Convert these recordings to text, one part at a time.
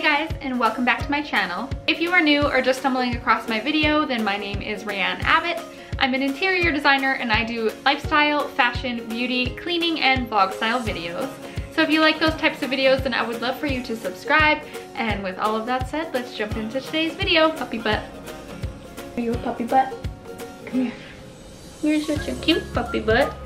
Hey guys, and welcome back to my channel. If you are new or just stumbling across my video, then my name is Raeann Abbott. I'm an interior designer and I do lifestyle, fashion, beauty, cleaning, and vlog style videos. So if you like those types of videos, then I would love for you to subscribe. And with all of that said, let's jump into today's video. Puppy butt. Are you a puppy butt? Come here. You're such a cute puppy butt.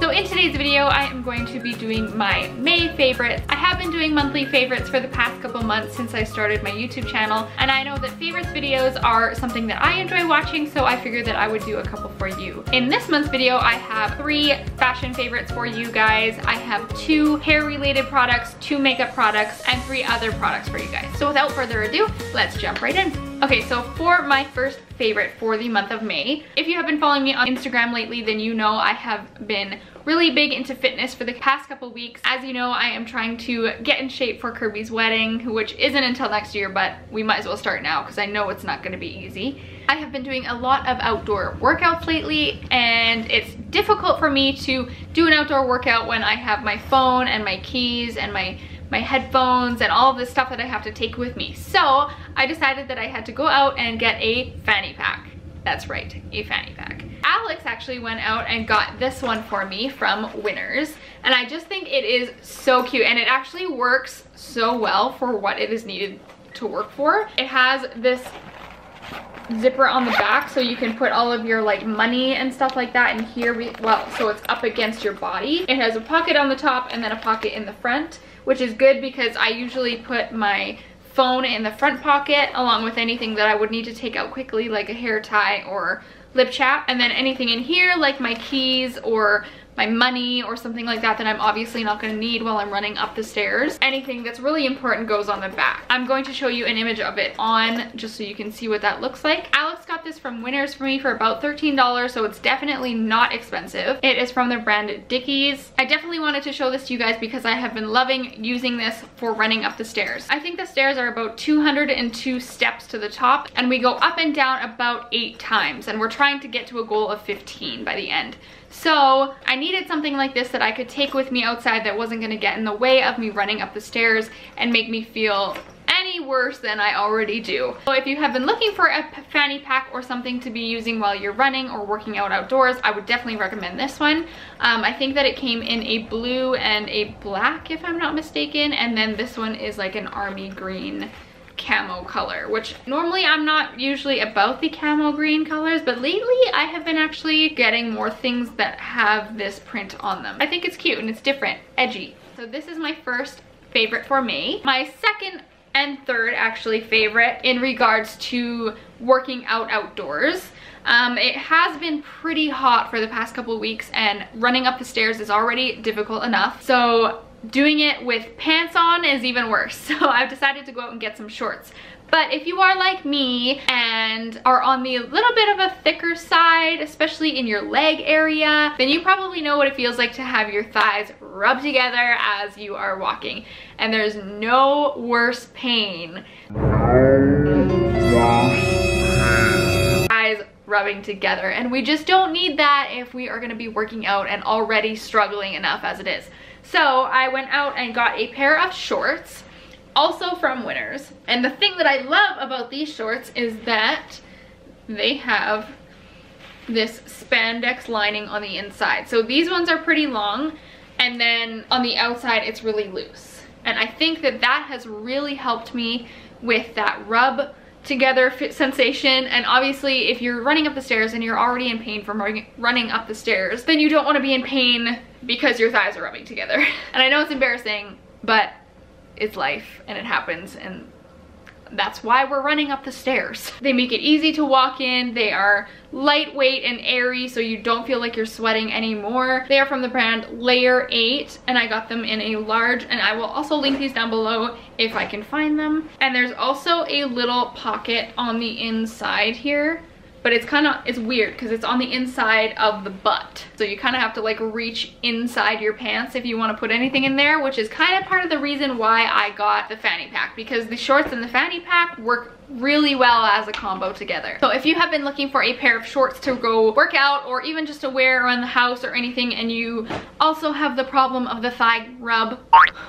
So in today's video, I am going to be doing my May favorites. I have been doing monthly favorites for the past couple months since I started my YouTube channel, and I know that favorites videos are something that I enjoy watching, so I figured that I would do a couple for you. In this month's video, I have 3 fashion favorites for you guys. I have 2 hair-related products, 2 makeup products, and 3 other products for you guys. So without further ado, let's jump right in. Okay, so for my first favorite for the month of May, if you have been following me on Instagram lately, then you know I have been really big into fitness for the past couple weeks. As you know, I am trying to get in shape for Kirby's wedding, which isn't until next year, but we might as well start now because I know it's not going to be easy. I have been doing a lot of outdoor workouts lately, and it's difficult for me to do an outdoor workout when I have my phone and my keys and my headphones and all of this stuff that I have to take with me. So I decided that I had to go out and get a fanny pack. That's right, a fanny pack. Alex actually went out and got this one for me from Winners, and I just think it is so cute, and it actually works so well for what it is needed to work for. It has this zipper on the back, so you can put all of your like money and stuff like that in here, so it's up against your body. It has a pocket on the top and then a pocket in the front, which is good because I usually put my phone in the front pocket along with anything that I would need to take out quickly, like a hair tie or lip chap, and then anything in here like my keys or my money or something like that that I'm obviously not going to need while I'm running up the stairs. Anything that's really important goes on the back. I'm going to show you an image of it on just so you can see what that looks like. Alex got this from Winners for me for about $13, so it's definitely not expensive. It is from the brand Dickies. I definitely wanted to show this to you guys because I have been loving using this for running up the stairs. I think the stairs are about 202 steps to the top, and we go up and down about 8 times, and we're trying to get to a goal of 15 by the end. So I needed something like this that I could take with me outside that wasn't going to get in the way of me running up the stairs and make me feel any worse than I already do. So if you have been looking for a fanny pack or something to be using while you're running or working out outdoors, I would definitely recommend this one. I think that it came in a blue and a black, if I'm not mistaken, and then this one is like an army green camo color, which normally I'm not usually about the camo green colors, but lately I have been actually getting more things that have this print on them. I think it's cute and it's different, edgy. So this is my first favorite for May. My second and third actually favorite in regards to working out outdoors. It has been pretty hot for the past couple weeks, and running up the stairs is already difficult enough. So doing it with pants on is even worse, so I've decided to go out and get some shorts. But if you are like me and are on the little bit of a thicker side, especially in your leg area, then you probably know what it feels like to have your thighs rub together as you are walking, and there's no worse pain. Thighs rubbing together, and we just don't need that if we are going to be working out and already struggling enough as it is. So I went out and got a pair of shorts, also from Winners. And the thing that I love about these shorts is that they have this spandex lining on the inside. So these ones are pretty long, and then on the outside it's really loose. And I think that that has really helped me with that rub together fit sensation. And obviously if you're running up the stairs and you're already in pain from running up the stairs, then you don't want to be in pain because your thighs are rubbing together. And I know it's embarrassing, but it's life and it happens, and that's why we're running up the stairs. They make it easy to walk in. They are lightweight and airy, so you don't feel like you're sweating anymore. They are from the brand Layer 8, and I got them in a large, and I will also link these down below if I can find them. And there's also a little pocket on the inside here but it's kind of, it's weird because it's on the inside of the butt. So you kind of have to like reach inside your pants if you want to put anything in there, which is kind of part of the reason why I got the fanny pack, because the shorts and the fanny pack work really well as a combo together. So if you have been looking for a pair of shorts to go work out or even just to wear around the house or anything, and you also have the problem of the thigh rub,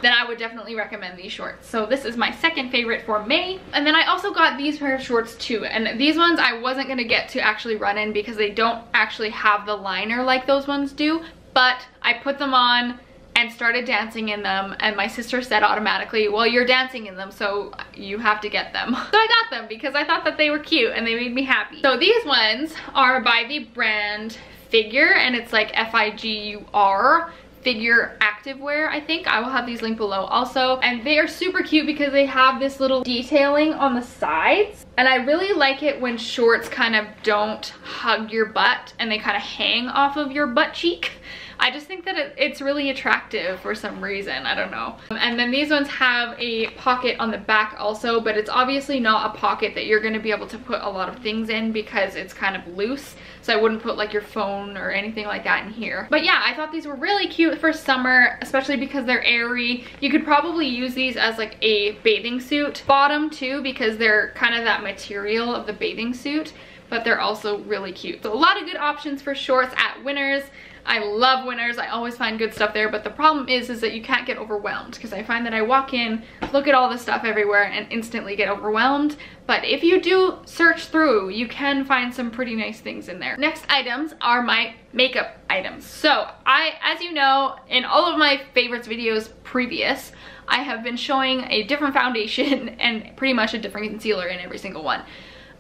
then I would definitely recommend these shorts. So this is my second favorite for May. And then I also got these pair of shorts too, and these ones I wasn't going to get to actually run in because they don't actually have the liner like those ones do, but I put them on and started dancing in them, and my sister said automatically, well, you're dancing in them, so you have to get them. So I got them because I thought that they were cute and they made me happy. So these ones are by the brand Figure, and it's like F-I-G-U-R, Figure Activewear, I think. I will have these linked below also. And they are super cute because they have this little detailing on the sides. And I really like it when shorts kind of don't hug your butt and they kind of hang off of your butt cheek. I just think that it's really attractive for some reason, I don't know. And then these ones have a pocket on the back also, but it's obviously not a pocket that you're gonna be able to put a lot of things in because it's kind of loose. So I wouldn't put like your phone or anything like that in here. But yeah, I thought these were really cute for summer, especially because they're airy. You could probably use these as like a bathing suit bottom too, because they're kind of that material of the bathing suit, but they're also really cute. So a lot of good options for shorts at Winners. I love Winners, I always find good stuff there, but the problem is that you can't get overwhelmed, because I find that I walk in, look at all the stuff everywhere, and instantly get overwhelmed. But if you do search through, you can find some pretty nice things in there. Next items are my makeup items. So I, as you know, in all of my favorites videos previous, I have been showing a different foundation and pretty much a different concealer in every single one.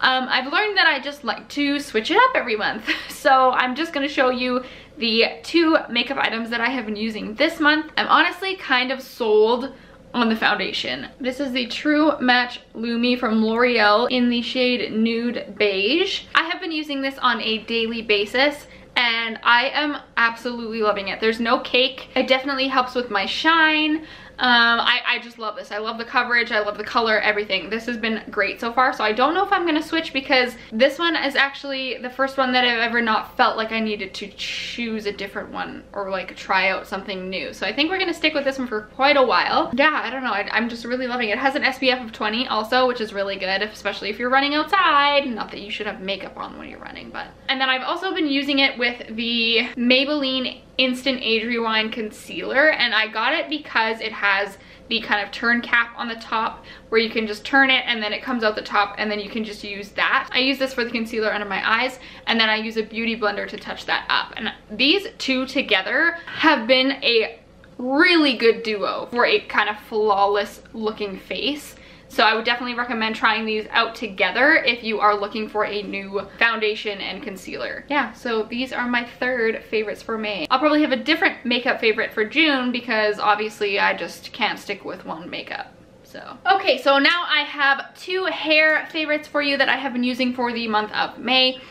I've learned that I just like to switch it up every month. So I'm just gonna show you the two makeup items that I have been using this month. I'm honestly kind of sold on the foundation. This is the True Match Lumi from L'Oreal in the shade Nude Beige. I have been using this on a daily basis, and I am absolutely loving it. There's no cake. It definitely helps with my shine. I just love this. I love the coverage, I love the color, everything. This has been great so far, so I don't know if I'm gonna switch, because this one is actually the first one that I've ever not felt like I needed to choose a different one or like try out something new. So I think we're gonna stick with this one for quite a while. Yeah, I don't know, I'm just really loving it. It has an SPF of 20 also, which is really good, especially if you're running outside. Not that you should have makeup on when you're running, but. And then I've also been using it with the Maybelline Instant Age Rewind concealer, and I got it because it has the kind of turn cap on the top where you can just turn it and then it comes out the top, and then you can just use that. I use this for the concealer under my eyes, and then I use a beauty blender to touch that up, and these two together have been a really good duo for a kind of flawless looking face. So I would definitely recommend trying these out together if you are looking for a new foundation and concealer. Yeah, so these are my third favorites for May. I'll probably have a different makeup favorite for June, because obviously I just can't stick with one makeup. So. Okay, so now I have two hair favorites for you that I have been using for the month of May.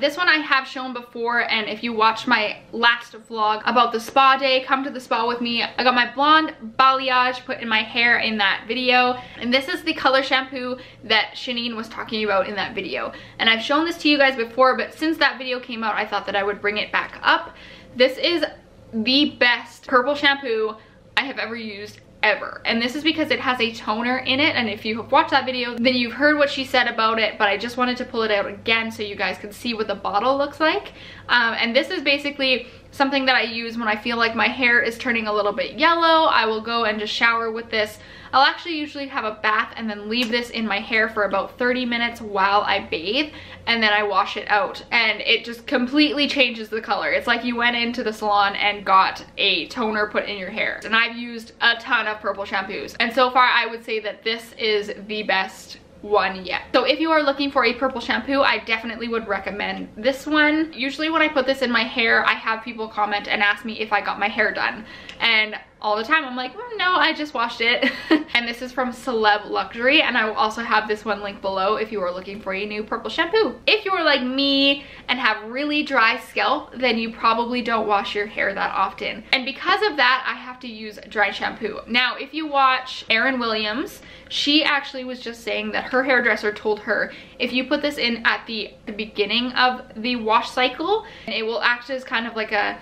This one I have shown before, and if you watched my last vlog about the spa day, come to the spa with me, I got my blonde balayage put in my hair in that video, and this is the color shampoo that Shanine was talking about in that video. And I've shown this to you guys before, but since that video came out, I thought that I would bring it back up. This is the best purple shampoo I have ever used ever. And this is because it has a toner in it, and if you have watched that video, then you've heard what she said about it, but I just wanted to pull it out again so you guys can see what the bottle looks like. And this is basically something that I use when I feel like my hair is turning a little bit yellow. I will go and just shower with this. I'll actually usually have a bath and then leave this in my hair for about 30 minutes while I bathe, and then I wash it out, and it just completely changes the color. It's like you went into the salon and got a toner put in your hair. And I've used a ton of purple shampoos, and so far I would say that this is the best one yet. So if you are looking for a purple shampoo, I definitely would recommend this one. Usually when I put this in my hair, I have people comment and ask me if I got my hair done, and all the time. I'm like, no, I just washed it. And this is from Celeb Luxury, and I will also have this one linked below if you are looking for a new purple shampoo. If you are like me and have really dry scalp, then you probably don't wash your hair that often. And because of that, I have to use dry shampoo. Now, if you watch Erin Williams, she actually was just saying that her hairdresser told her, if you put this in at the beginning of the wash cycle, it will act as kind of like a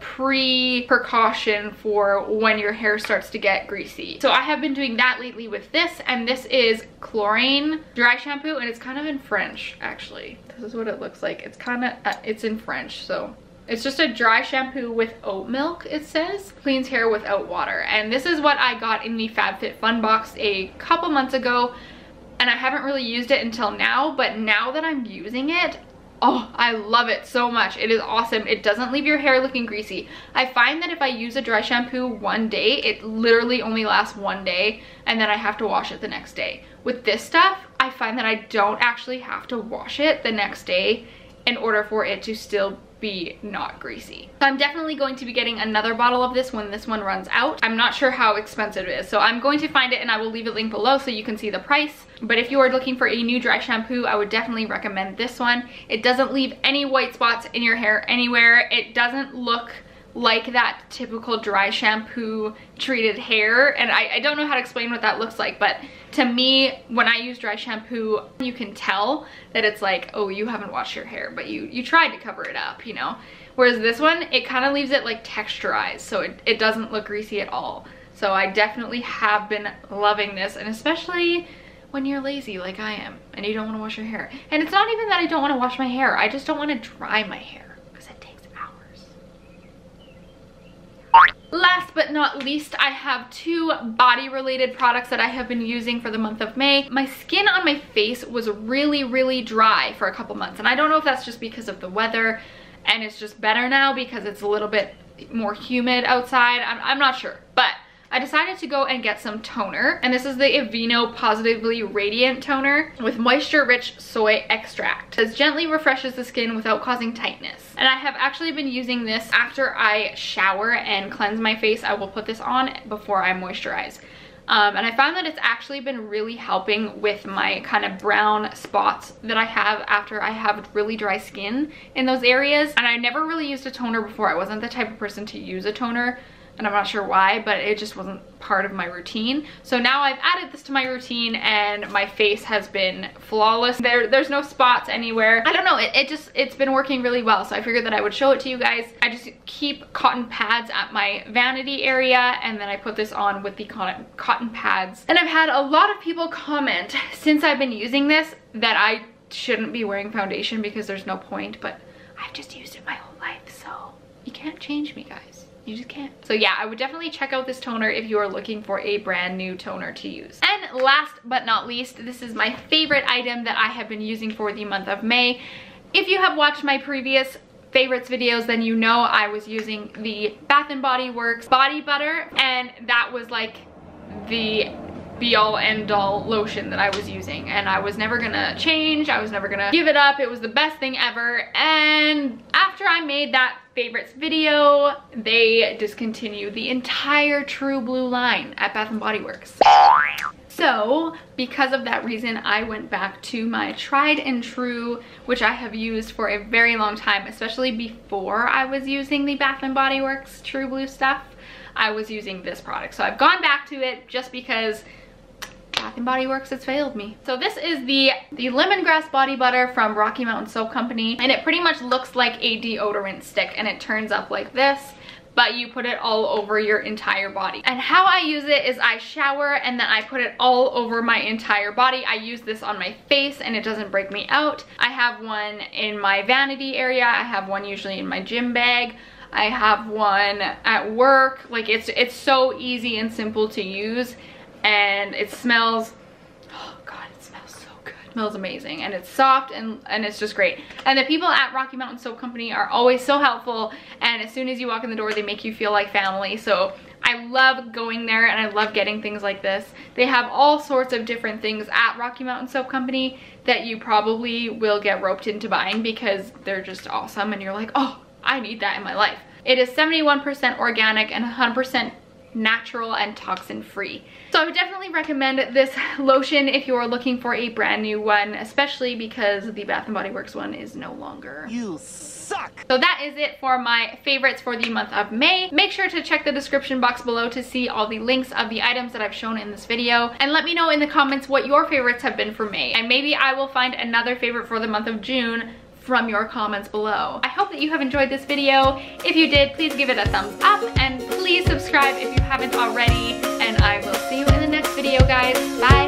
pre-precaution for when your hair starts to get greasy. So I have been doing that lately with this, and this is Klorane dry shampoo, and it's kind of in French, actually. This is what it looks like. It's kind of, it's in French, so. It's just a dry shampoo with oat milk, it says. Cleans hair without water. And this is what I got in the FabFitFun box a couple months ago, and I haven't really used it until now, but now that I'm using it, oh, I love it so much. It is awesome. It doesn't leave your hair looking greasy. I find that if I use a dry shampoo one day, it literally only lasts one day, and then I have to wash it the next day. With this stuff, I find that I don't actually have to wash it the next day in order for it to still be not greasy. So I'm definitely going to be getting another bottle of this when this one runs out. I'm not sure how expensive it is, so I'm going to find it and I will leave a link below so you can see the price. But if you are looking for a new dry shampoo, I would definitely recommend this one. It doesn't leave any white spots in your hair anywhere. It doesn't look like that typical dry shampoo treated hair, and I don't know how to explain what that looks like, but to me, when I use dry shampoo, you can tell that it's like, oh, you haven't washed your hair, but you tried to cover it up, you know? Whereas this one, it kind of leaves it like texturized, so it doesn't look greasy at all. So I definitely have been loving this, and especially when you're lazy like I am and you don't want to wash your hair. And it's not even that I don't want to wash my hair, I just don't want to dry my hair. Last but not least, I have two body related products that I have been using for the month of May. My skin on my face was really, really dry for a couple months, and I don't know if that's just because of the weather and it's just better now because it's a little bit more humid outside. I'm not sure, but I decided to go and get some toner, and this is the Aveeno Positively Radiant Toner with moisture-rich soy extract. This gently refreshes the skin without causing tightness. And I have actually been using this after I shower and cleanse my face. I will put this on before I moisturize. And I found that it's actually been really helping with my kind of brown spots that I have after I have really dry skin in those areas. And I never really used a toner before. I wasn't the type of person to use a toner, and I'm not sure why, but it just wasn't part of my routine. So now I've added this to my routine, and my face has been flawless. There's no spots anywhere. I don't know, it's been working really well, so I figured that I would show it to you guys. I just keep cotton pads at my vanity area, and then I put this on with the cotton pads. And I've had a lot of people comment since I've been using this that I shouldn't be wearing foundation because there's no point, but I've just used it my whole life, so you can't change me, guys. You just can't. So yeah, I would definitely check out this toner if you are looking for a brand new toner to use. And last but not least, this is my favorite item that I have been using for the month of May. If you have watched my previous favorites videos, then you know I was using the Bath and Body Works body butter, and that was like the be all end all lotion that I was using, and I was never gonna change. I was never gonna give it up. It was the best thing ever. And after I made that favorites video, they discontinued the entire True Blue line at Bath and Body Works. So because of that reason, I went back to my tried and true, which I have used for a very long time, especially before I was using the Bath and Body Works True Blue stuff. I was using this product, so I've gone back to it just because Bath and Body Works, it's failed me. So this is the lemongrass body butter from Rocky Mountain Soap Company, and it pretty much looks like a deodorant stick, and it turns up like this, but you put it all over your entire body. And how I use it is I shower and then I put it all over my entire body. I use this on my face and it doesn't break me out. I have one in my vanity area. I have one usually in my gym bag. I have one at work. Like it's so easy and simple to use. And it smells, oh god, it smells so good. It smells amazing, and it's soft, and it's just great. And the people at Rocky Mountain Soap Company are always so helpful, and as soon as you walk in the door, they make you feel like family. So I love going there, and I love getting things like this. They have all sorts of different things at Rocky Mountain Soap Company that you probably will get roped into buying because they're just awesome, and you're like, oh, I need that in my life. It is 71% organic and 100% natural and toxin free. So I would definitely recommend this lotion if you're looking for a brand new one, especially because the Bath and Body Works one is no longer. You suck. So that is it for my favorites for the month of May. Make sure to check the description box below to see all the links of the items that I've shown in this video, and let me know in the comments what your favorites have been for May, and maybe I will find another favorite for the month of June from your comments below. I hope that you have enjoyed this video. If you did, please give it a thumbs up and please subscribe if you haven't already, and I will see you in the next video, guys. Bye.